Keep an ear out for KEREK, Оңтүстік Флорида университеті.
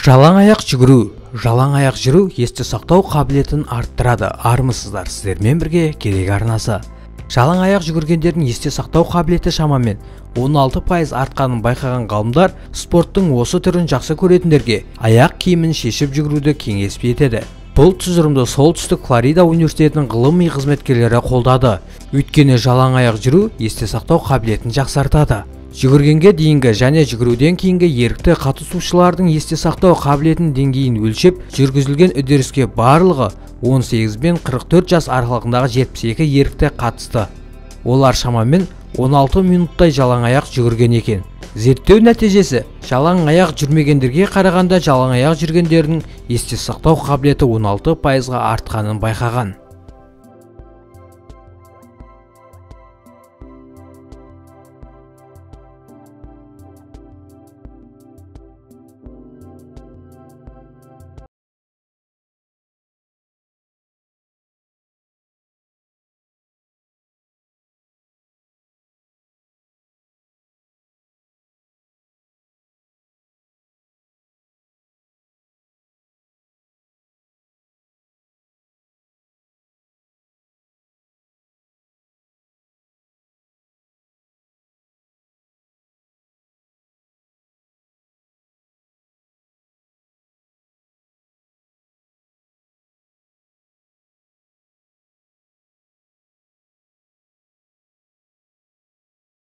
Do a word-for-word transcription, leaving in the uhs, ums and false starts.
Жалаң аяқ жүгіру, жалаң аяқ жүру есте сақтау қабілетін арттырады. Армысыздар, сіздермен бірге Керек арнасы. Жалаң аяқ жүгіргендердің есте сақтау қабілеті шамамен он алты пайыз артқанын байқаған ғалымдар спорттың осы түрін жақсы көретіндерге аяқ киімін шешіп жүгіруді кеңес береді. Бұл тұжырымды Оңтүстік Флорида университетінің ғылыми қызметкерлері қолдады. Өйткені жалаң аяқ жүру есте сақтау қабілетін жақсартады. Жүгіргенге дейінгі және жүгіруден кейінгі ерікті қатысушылардың есте сақтау қабілетінің деңгейін өлшеп, жүргізілген үдеріске барлығы он сегізден қырық төрт жас аралығындағы жетпіс екі ерікті қатысты. Олар шамамен он алты минуттай жалаң аяқ жүгірген екен. Зерттеу нәтижесі: жалаң аяқ жүрмегендерге қарағанда жалаң аяқ жүргендердің есте сақтау қабілеті он алты пайызға артқанын байқаған.